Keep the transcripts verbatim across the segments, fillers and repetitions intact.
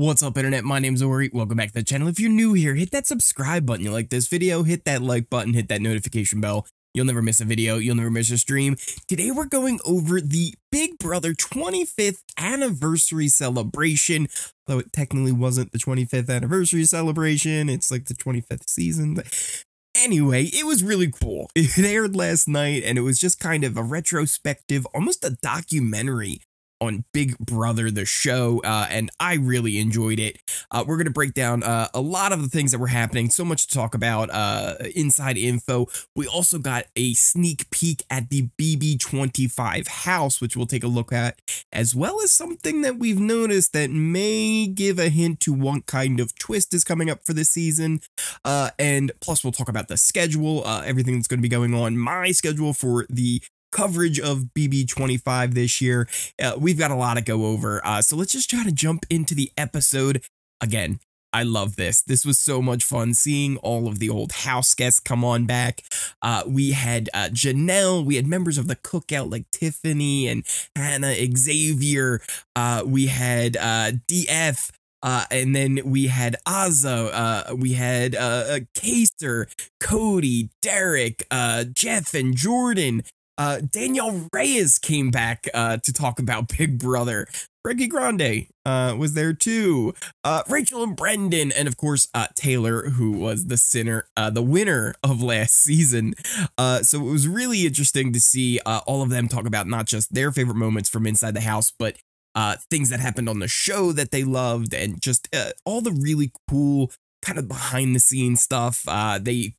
What's up, internet? My name's Ori. Welcome back to the channel. If you're new here, hit that subscribe button. You like this video, hit that like button, hit that notification bell. You'll never miss a video. You'll never miss a stream. Today, we're going over the Big Brother twenty-fifth anniversary celebration. Though it technically wasn't the twenty-fifth anniversary celebration. It's like the twenty-fifth season. Anyway, it was really cool. It aired last night, and it was just kind of a retrospective, almost a documentary on Big Brother, the show, uh, and I really enjoyed it. Uh, we're going to break down uh, a lot of the things that were happening, so much to talk about, uh, inside info. We also got a sneak peek at the B B twenty-five house, which we'll take a look at, as well as something that we've noticed that may give a hint to what kind of twist is coming up for this season, uh, and plus we'll talk about the schedule, uh, everything that's going to be going on, my schedule for the coverage of B B twenty-five this year. Uh, we've got a lot to go over, uh, so let's just try to jump into the episode. Again, I love this. This was so much fun seeing all of the old house guests come on back. Uh, we had uh, Janelle, we had members of the cookout like Tiffany and Hannah Xavier. Uh, we had uh, D F, uh, and then we had Azza, uh, we had uh, Kaser, Cody, Derek, uh, Jeff, and Jordan. Uh, Daniel Reyes came back uh, to talk about Big Brother. Reggie Grande uh, was there too. Uh, Rachel and Brendan, and of course uh, Taylor, who was the sinner, uh, the winner of last season. Uh, so it was really interesting to see uh, all of them talk about not just their favorite moments from inside the house, but uh, things that happened on the show that they loved, and just uh, all the really cool kind of behind the scenes stuff. Uh, they.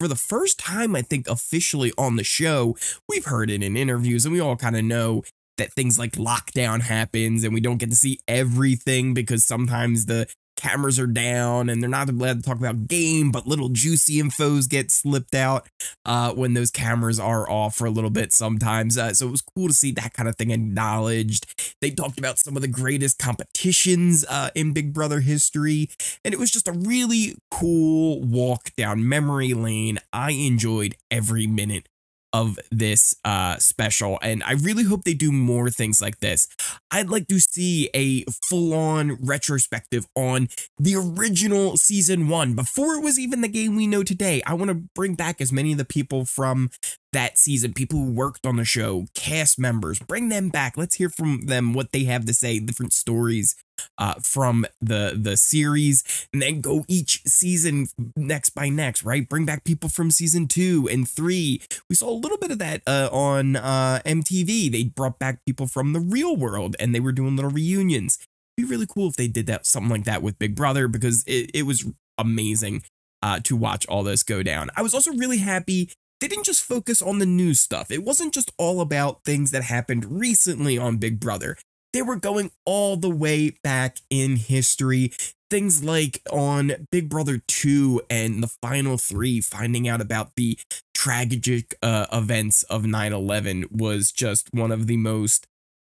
For the first time, I think, officially on the show, we've heard it in interviews, and we all kind of know that things like lockdown happens, and we don't get to see everything because sometimes the cameras are down, and they're not allowed to talk about game, but little juicy infos get slipped out uh, when those cameras are off for a little bit sometimes. Uh, so it was cool to see that kind of thing acknowledged. They talked about some of the greatest competitions uh, in Big Brother history, and it was just a really cool walk down memory lane. I enjoyed every minute of this uh, special, and I really hope they do more things like this. I'd like to see a full-on retrospective on the original season one before it was even the game we know today. I want to bring back as many of the people from that season, people who worked on the show, cast members, bring them back. Let's hear from them what they have to say, different stories uh, from the the series, and then go each season next by next, right? Bring back people from season two and three. We saw a little bit of that uh, on uh, M T V. They brought back people from the real world, and they were doing little reunions. It'd be really cool if they did that, something like that with Big Brother, because it, it was amazing uh, to watch all this go down. I was also really happy they didn't just focus on the new stuff. It wasn't just all about things that happened recently on Big Brother. They were going all the way back in history. Things like on Big Brother two and the final three, finding out about the tragic uh, events of nine eleven was just one of the most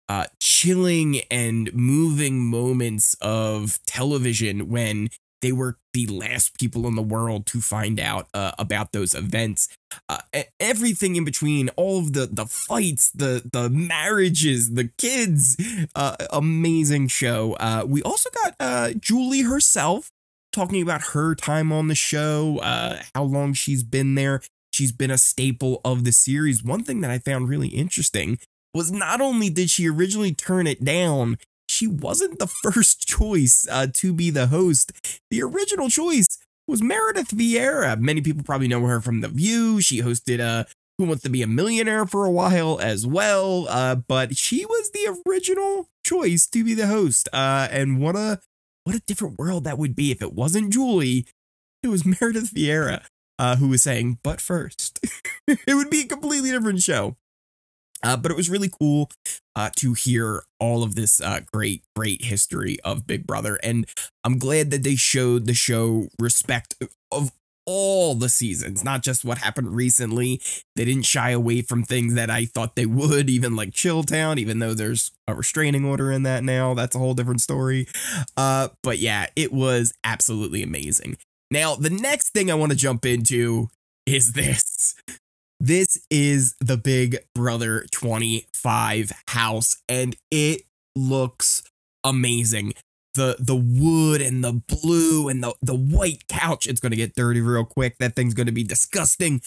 uh, chilling and moving moments of television, when they were the last people in the world to find out uh, about those events. Uh, everything in between, all of the the fights, the the marriages, the kids. Uh, amazing show. Uh, we also got uh, Julie herself talking about her time on the show, uh, how long she's been there. She's been a staple of the series. One thing that I found really interesting was not only did she originally turn it down, she wasn't the first choice uh, to be the host. The original choice was Meredith Vieira. Many people probably know her from The View. She hosted uh, Who Wants to Be a Millionaire for a while as well. Uh, but she was the original choice to be the host. Uh, and what a what a different world that would be if it wasn't Julie. It was Meredith Vieira uh, who was saying, but first. It would be a completely different show. Uh, but it was really cool uh, to hear all of this uh, great, great history of Big Brother. And I'm glad that they showed the show respect of all the seasons, not just what happened recently. They didn't shy away from things that I thought they would, even like Chill Town, even though there's a restraining order in that now. That's a whole different story. Uh, but yeah, it was absolutely amazing. Now, the next thing I want to jump into is this. This is the Big Brother twenty-five house, and it looks amazing. the the wood and the blue and the, the white couch. It's going to get dirty real quick. That thing's going to be disgusting,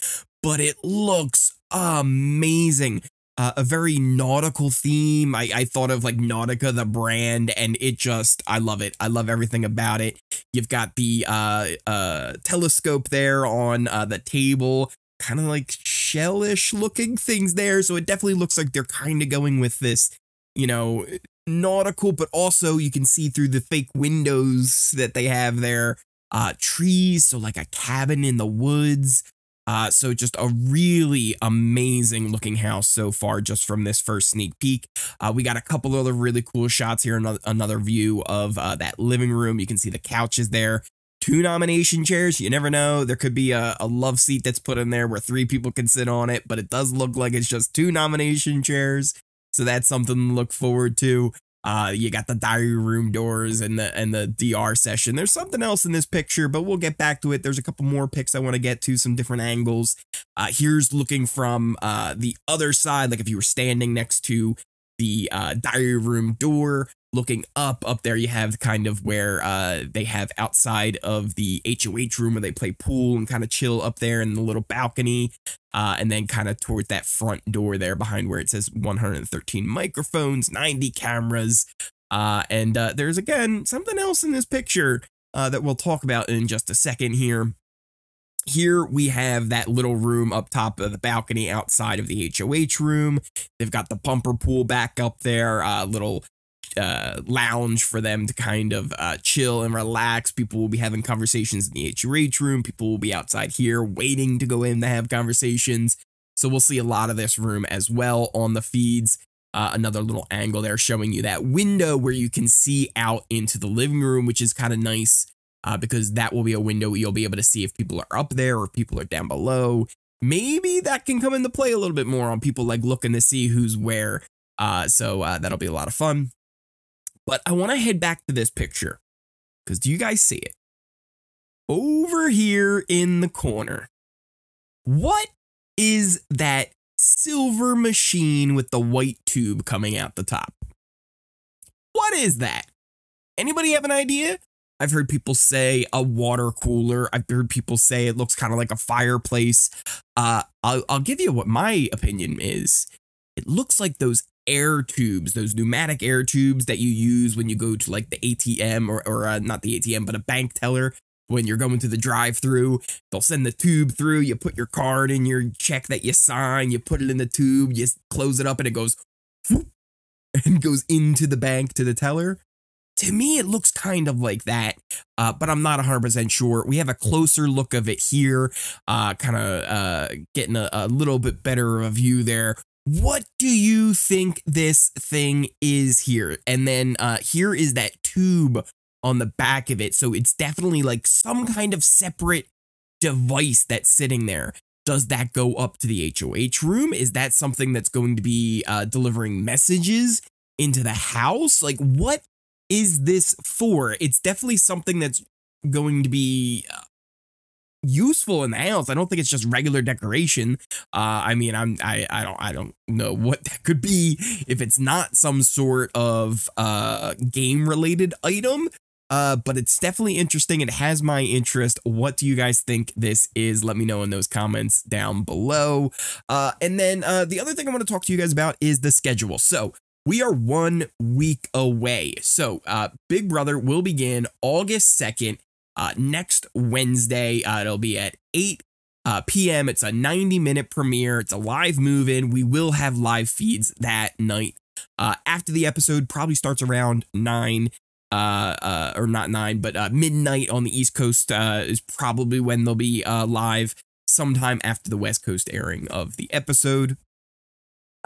but it looks amazing. Uh, a very nautical theme. I, I thought of like Nautica, the brand, and it just, I love it. I love everything about it. You've got the uh, uh, telescope there on uh, the table, kind of like shellish looking things there. So it definitely looks like they're kind of going with this, you know, nautical, but also you can see through the fake windows that they have there. Uh, trees, so like a cabin in the woods. Uh, so just a really amazing looking house so far just from this first sneak peek. Uh, we got a couple other really cool shots here. Another, another view of uh, that living room. You can see the couches there. Two nomination chairs. You never know. There could be a, a love seat that's put in there where three people can sit on it. But it does look like it's just two nomination chairs. So that's something to look forward to. Uh, you got the diary room doors and the and the D R session. There's something else in this picture, but we'll get back to it. There's a couple more pics I want to get to, some different angles. Uh, here's looking from uh, the other side, like if you were standing next to the uh, diary room door, looking up. Up there you have kind of where uh, they have outside of the H O H room where they play pool and kind of chill up there in the little balcony. Uh, and then kind of toward that front door there behind where it says one hundred thirteen microphones, ninety cameras. Uh, and uh, there's, again, something else in this picture uh, that we'll talk about in just a second here. Here we have that little room up top of the balcony outside of the H O H room. They've got the pumper pool back up there, a uh, little uh, lounge for them to kind of uh, chill and relax. People will be having conversations in the H O H room. People will be outside here waiting to go in to have conversations. So we'll see a lot of this room as well on the feeds. Uh, another little angle there showing you that window where you can see out into the living room, which is kind of nice. Uh, because that will be a window you'll be able to see if people are up there or if people are down below. Maybe that can come into play a little bit more on people like looking to see who's where. Uh, so uh, that'll be a lot of fun. But I want to head back to this picture because do you guys see it? Over here in the corner. What is that silver machine with the white tube coming out the top? What is that? Anybody have an idea? I've heard people say a water cooler. I've heard people say it looks kind of like a fireplace. Uh, I'll, I'll give you what my opinion is. It looks like those air tubes, those pneumatic air tubes that you use when you go to like the A T M or, or uh, not the A T M, but a bank teller. When you're going to the drive-through, they'll send the tube through. You put your card in your check that you sign. You put it in the tube. You close it up and it goes whoop, and goes into the bank to the teller. To me, it looks kind of like that, uh, but I'm not one hundred percent sure. We have a closer look of it here, uh, kind of uh, getting a, a little bit better of a view there. What do you think this thing is here? And then uh, here is that tube on the back of it. So it's definitely like some kind of separate device that's sitting there. Does that go up to the H O H room? Is that something that's going to be uh, delivering messages into the house? Like what is this for? It's definitely something that's going to be useful in the house. I don't think it's just regular decoration. Uh, I mean, I'm I I don't I don't know what that could be if it's not some sort of uh game related item. Uh, but it's definitely interesting. It has my interest. What do you guys think this is? Let me know in those comments down below. Uh, and then uh, the other thing I want to talk to you guys about is the schedule. So we are one week away. So uh, Big Brother will begin August second, uh, next Wednesday. Uh, it'll be at eight p m It's a ninety minute premiere. It's a live move-in. We will have live feeds that night. Uh, after the episode probably starts around nine, uh, uh, or not nine, but uh, midnight on the East Coast uh, is probably when they'll be uh, live sometime after the West Coast airing of the episode.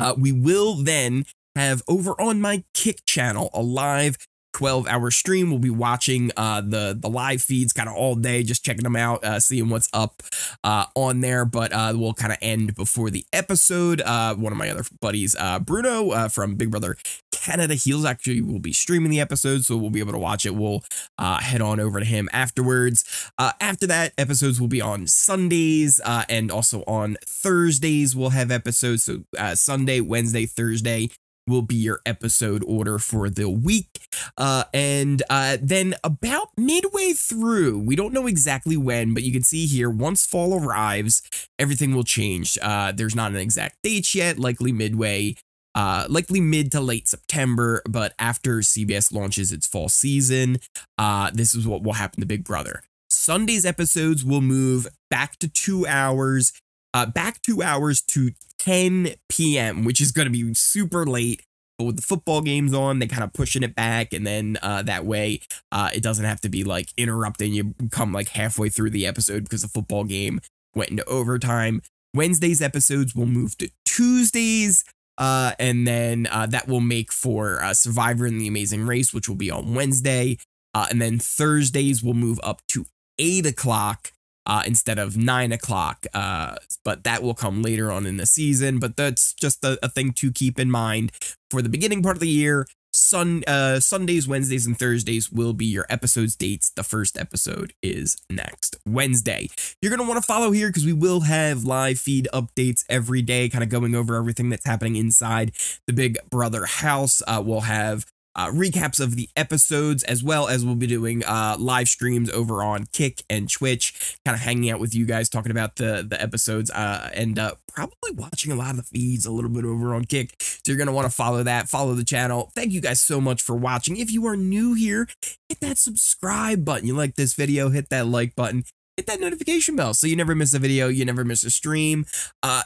Uh, we will then have over on my Kick channel a live twelve hour stream. We'll be watching uh the the live feeds kind of all day, just checking them out, uh seeing what's up uh on there. But uh we'll kind of end before the episode. Uh one of my other buddies, uh Bruno uh from Big Brother Canada, he'll actually will be streaming the episode, so we'll be able to watch it. We'll uh head on over to him afterwards. Uh after that, episodes will be on Sundays uh and also on Thursdays. We'll have episodes, so uh Sunday, Wednesday, Thursday, will be your episode order for the week. Uh, and uh, then about midway through, we don't know exactly when, but you can see here, once fall arrives, everything will change. Uh, there's not an exact date yet, likely midway. Uh, likely mid to late September, but after C B S launches its fall season, uh, this is what will happen to Big Brother. Sunday's episodes will move back to two hours, uh, back two hours to ten p m, which is going to be super late. But with the football games on, they kind of pushing it back, and then uh, that way uh, it doesn't have to be like interrupting you come like halfway through the episode because the football game went into overtime. Wednesday's episodes will move to Tuesdays. Uh, and then uh, that will make for uh, Survivor and the Amazing Race, which will be on Wednesday. Uh, and then Thursdays will move up to eight o'clock uh, instead of nine o'clock. Uh, but that will come later on in the season. But that's just a, a thing to keep in mind for the beginning part of the year. Sun, uh, Sundays, Wednesdays, and Thursdays will be your episodes dates. The first episode is next Wednesday. You're going to want to follow here because we will have live feed updates every day, kind of going over everything that's happening inside the Big Brother house. Uh, we'll have uh, recaps of the episodes, as well as we'll be doing uh, live streams over on Kick and Twitch, kind of hanging out with you guys, talking about the, the episodes uh, and uh, probably watching a lot of the feeds a little bit over on Kick. So you're going to want to follow that, follow the channel. Thank you guys so much for watching. If you are new here, hit that subscribe button. You like this video, hit that like button, hit that notification bell so you never miss a video, you never miss a stream. Uh,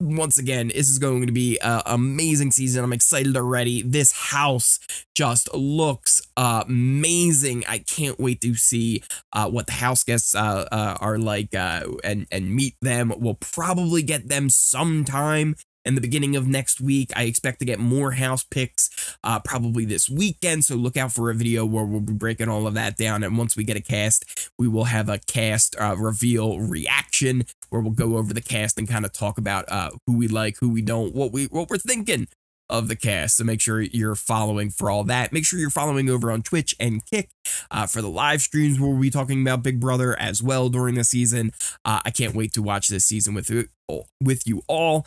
once again, this is going to be an amazing season. I'm excited already. This house just looks uh, amazing. I can't wait to see uh, what the house guests uh, uh, are like uh, and, and meet them. We'll probably get them sometime in the beginning of next week. I expect to get more house picks uh, probably this weekend, so look out for a video where we'll be breaking all of that down. And once we get a cast, we will have a cast uh, reveal reaction where we'll go over the cast and kind of talk about uh, who we like, who we don't, what, we, what we're thinking of the cast. So make sure you're following for all that. Make sure you're following over on Twitch and Kick uh, for the live streams where we'll be talking about Big Brother as well during the season. Uh, I can't wait to watch this season with, with you all.